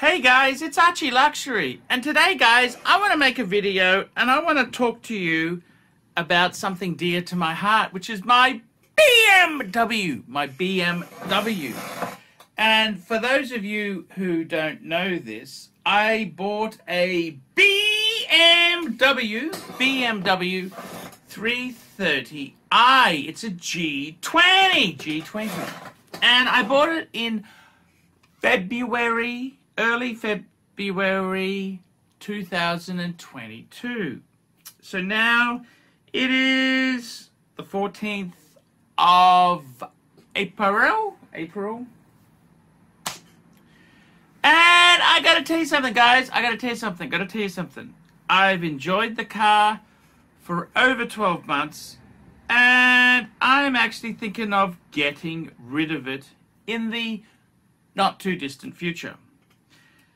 Hey guys, it's Archie Luxury, and today guys I want to make a video and I want to talk to you about something dear to my heart, which is my BMW, And for those of you who don't know this, I bought a BMW 330i. It's a G20, and I bought it in February. Early February 2022. So now it is the 14th of April. And I gotta tell you something, guys. I've enjoyed the car for over 12 months, and I'm actually thinking of getting rid of it in the not too distant future.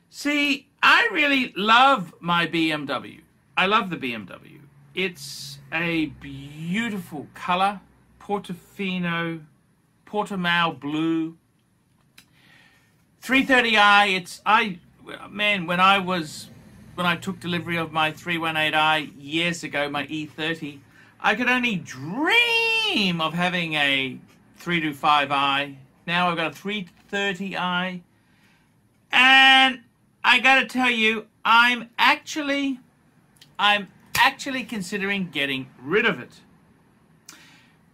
See, I really love my BMW. I love the BMW. It's a beautiful color, Portofino, Portimao blue. 330i, when I took delivery of my 318i years ago, my E30, I could only dream of having a 325i. Now I've got a 330i, and I gotta tell you, I'm actually considering getting rid of it.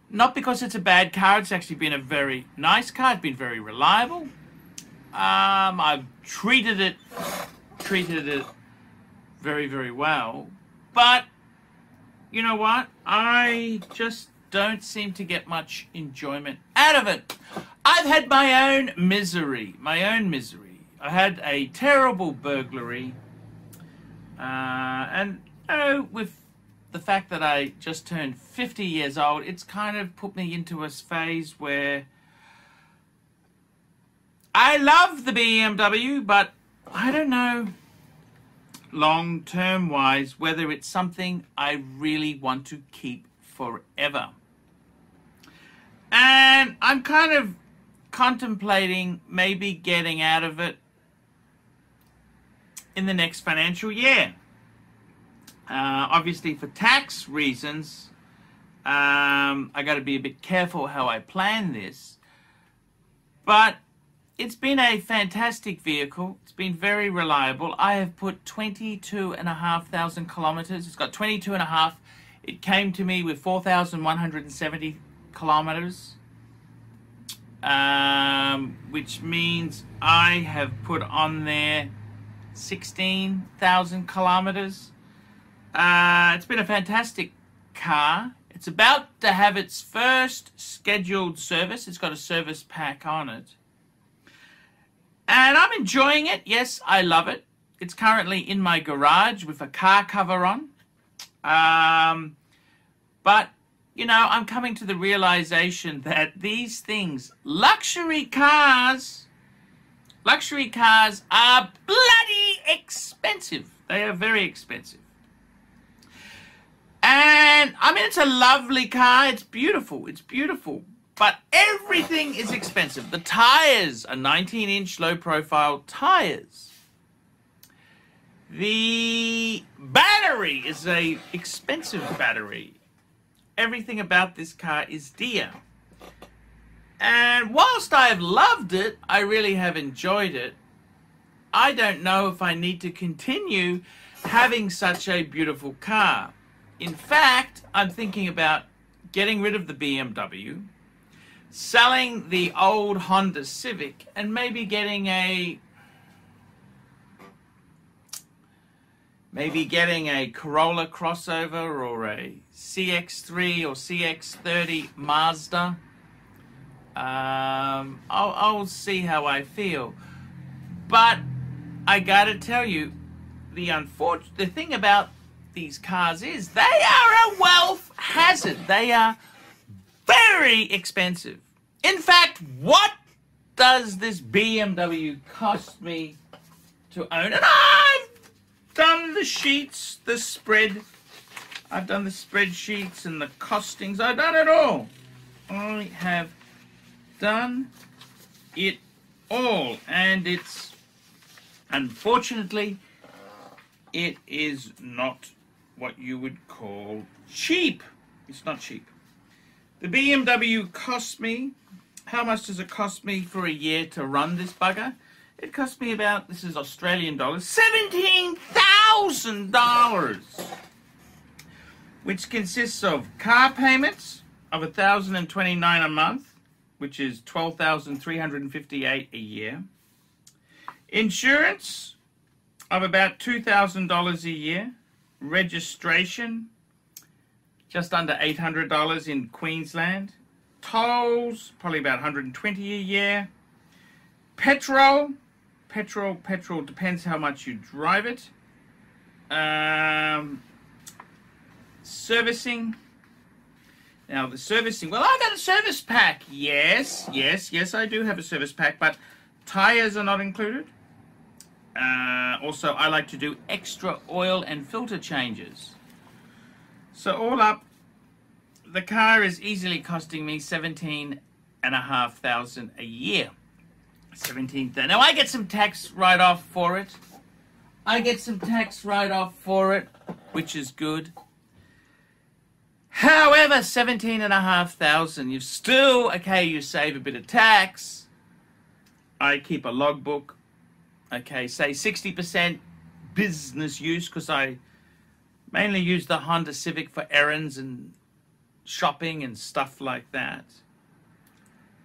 Not because it's a bad car, it's actually been a very nice car, it's been very reliable. I've treated it very, very well. But you know what? I just don't seem to get much enjoyment out of it. I've had my own misery, I had a terrible burglary, and you know, with the fact that I just turned 50 years old, it's kind of put me into a phase where I love the BMW, but I don't know long-term wise whether it's something I really want to keep forever. And I'm kind of contemplating maybe getting out of it in the next financial year. Obviously for tax reasons, I got to be a bit careful how I plan this, but it's been a fantastic vehicle. It's been very reliable. I have put 22,500 kilometers. It's got 22.5. It came to me with 4,170 kilometers, which means I have put on there 16,000 kilometers. It's been a fantastic car. It's about to have its first scheduled service. It's got a service pack on it. And I'm enjoying it. Yes, I love it. It's currently in my garage with a car cover on. But you know, I'm coming to the realization that these things, luxury cars are bloody expensive. They are very expensive. And I mean, it's a lovely car. It's beautiful. But everything is expensive. The tires are 19-inch low-profile tires. The battery is an expensive battery. Everything about this car is dear. And whilst I've loved it, I really have enjoyed it. I don't know if I need to continue having such a beautiful car. In fact, I'm thinking about getting rid of the BMW, selling the old Honda Civic, and maybe getting a Corolla crossover or a CX3 or CX30 Mazda. I'll see how I feel. But I gotta tell you, the thing about these cars is they are a wealth hazard. They are very expensive. In fact, what does this BMW cost me to own? And I've done the sheets, I've done the spreadsheets and the costings. I've done it all. I have done it all, and it's Unfortunately, it is not what you would call cheap. It's not cheap. The BMW cost me, how much does it cost me for a year to run this bugger? It cost me about, this is Australian dollars, $17,000, which consists of car payments of $1,029 a month, which is $12,358 a year, insurance of about $2,000 a year, registration just under $800 in Queensland, tolls probably about $120 a year, petrol depends how much you drive it, servicing. Now the servicing, well, I got a service pack. Yes, I do have a service pack, but tires are not included. Also, I like to do extra oil and filter changes. So all up, the car is easily costing me $17,500 a year. $17,000. Now I get some tax write-off for it. Which is good. However, $17,500, you've still, okay, you save a bit of tax. I keep a logbook. Okay, say 60% business use, because I mainly use the Honda Civic for errands and shopping and stuff like that.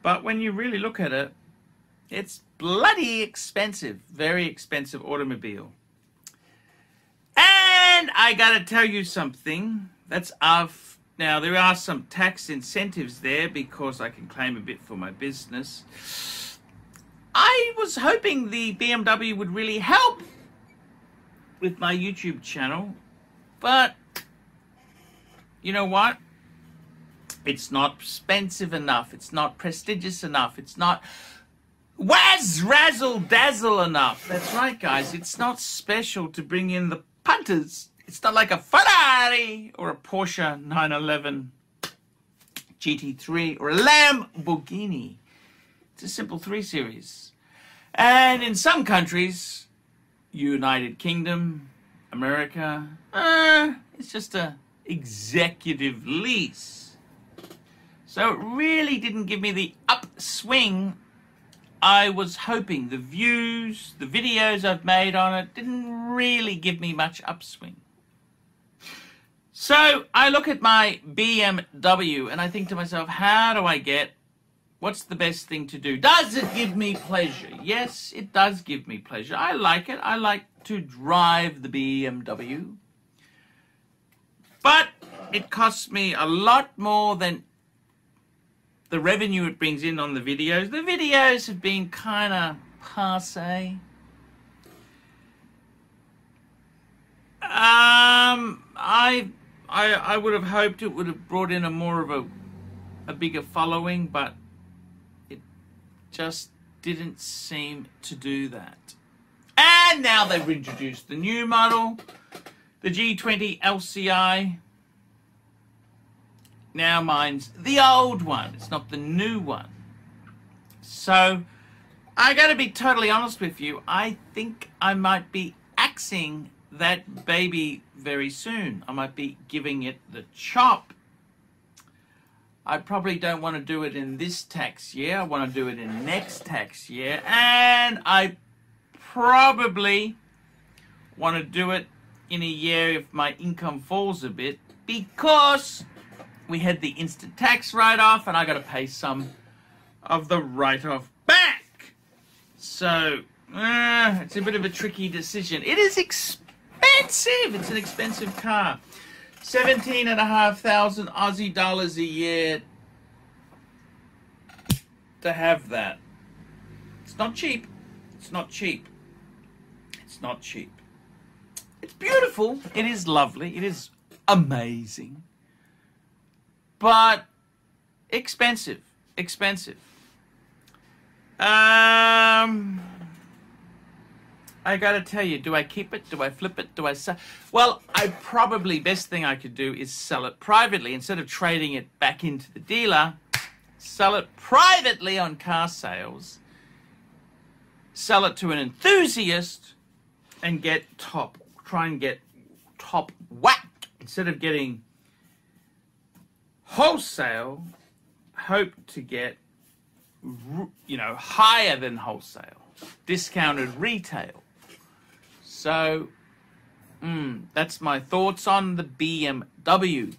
But when you really look at it, it's bloody expensive. Very expensive automobile. And I gotta tell you something. That's off. Now, there are some tax incentives there because I can claim a bit for my business. I was hoping the BMW would really help with my YouTube channel, but you know what? It's not expensive enough. It's not prestigious enough. It's not wazz, razzle, dazzle enough. That's right, guys. It's not special to bring in the punters. It's not like a Ferrari or a Porsche 911 GT3 or a Lamborghini. It's a simple 3 Series. And in some countries, United Kingdom, America, it's just a executive lease. So it really didn't give me the upswing I was hoping. The views, the videos I've made on it didn't really give me much upswing. So I look at my BMW and I think to myself, how do I get, what's the best thing to do? Does it give me pleasure? Yes, it does give me pleasure. I like it. I like to drive the BMW. But it costs me a lot more than the revenue it brings in on the videos. The videos have been kind of passe. I would have hoped it would have brought in a more of a bigger following, but it just didn't seem to do that. And now they've introduced the new model, the G20 LCI. Now mine's the old one. It's not the new one. So I got to be totally honest with you. I think I might be axing that baby very soon. I might be giving it the chop. I probably don't want to do it in this tax year. I want to do it in next tax year. And I probably want to do it in a year if my income falls a bit, because we had the instant tax write-off and I got to pay some of the write-off back. So it's a bit of a tricky decision. It is expensive. It's an expensive car. $17,500 Aussie dollars a year to have that. It's not cheap. It's not cheap. It's not cheap. It's beautiful. It is lovely. It is amazing. But expensive, expensive. I gotta tell you, do I keep it? Do I flip it? Do I sell? Well, I probably, best thing I could do is sell it privately. Instead of trading it back into the dealer, sell it privately on car sales, sell it to an enthusiast and get top. Try and get top whack instead of getting wholesale. Hope to get, you know, higher than wholesale, discounted retail. So that's my thoughts on the BMW.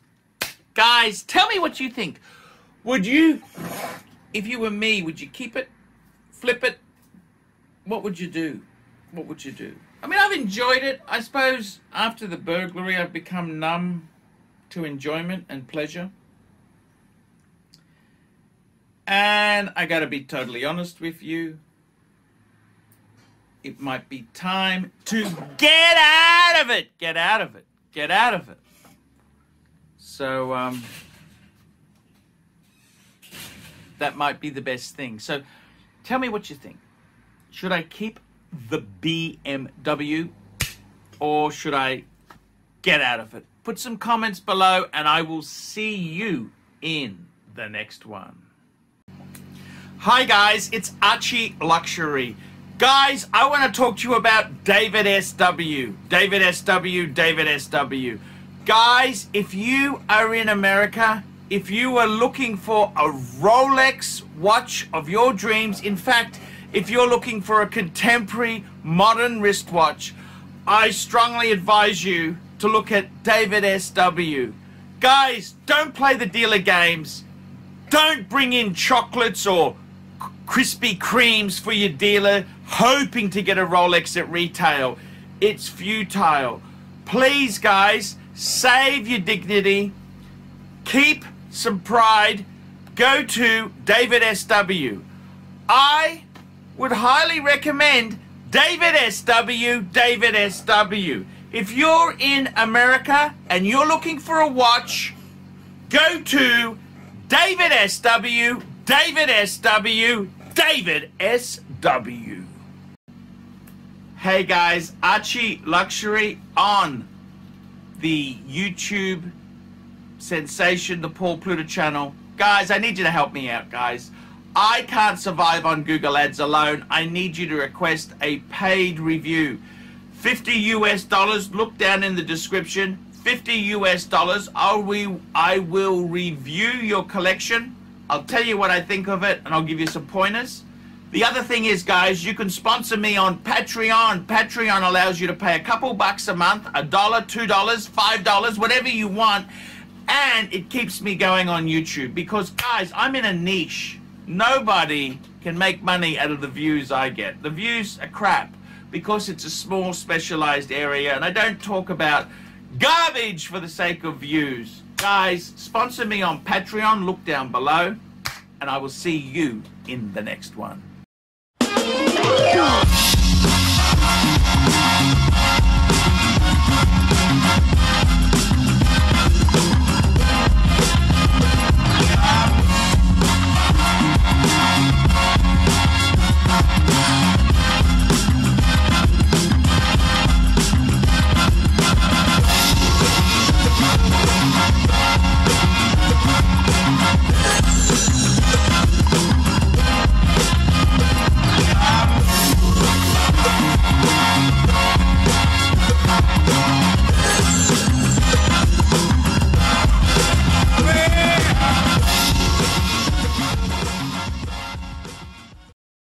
Guys, tell me what you think. Would you, if you were me, would you keep it, flip it? What would you do? What would you do? I mean, I've enjoyed it. I suppose after the burglary, I've become numb to enjoyment and pleasure. And I gotta be totally honest with you. It might be time to get out of it. Get out of it. Get out of it. So that might be the best thing. So tell me what you think. Should I keep the BMW or should I get out of it? Put some comments below and I will see you in the next one. Hi guys, it's Archie Luxury. Guys, I want to talk to you about David SW. David SW, David SW. Guys, if you are in America, if you are looking for a Rolex watch of your dreams, in fact, if you're looking for a contemporary, modern wristwatch, I strongly advise you to look at David SW. Guys, don't play the dealer games. Don't bring in chocolates or Krispy Kremes for your dealer hoping to get a Rolex at retail. It's futile. Please, guys, save your dignity. Keep some pride. Go to David SW. I would highly recommend David SW, David SW. If you're in America and you're looking for a watch, go to David SW, David SW, David SW. Hey guys, Archie Luxury on the YouTube sensation, the Paul Pluto channel. Guys, I need you to help me out, guys. I can't survive on Google Ads alone. I need you to request a paid review. $50 US, look down in the description. $50 US, I will review your collection. I'll tell you what I think of it, and I'll give you some pointers. The other thing is, guys, you can sponsor me on Patreon. Patreon allows you to pay a couple bucks a month, $1, $2, $5, whatever you want, and it keeps me going on YouTube because, guys, I'm in a niche. Nobody can make money out of the views I get. The views are crap because it's a small, specialized area, and I don't talk about garbage for the sake of views. Guys, sponsor me on Patreon, look down below, and I will see you in the next one.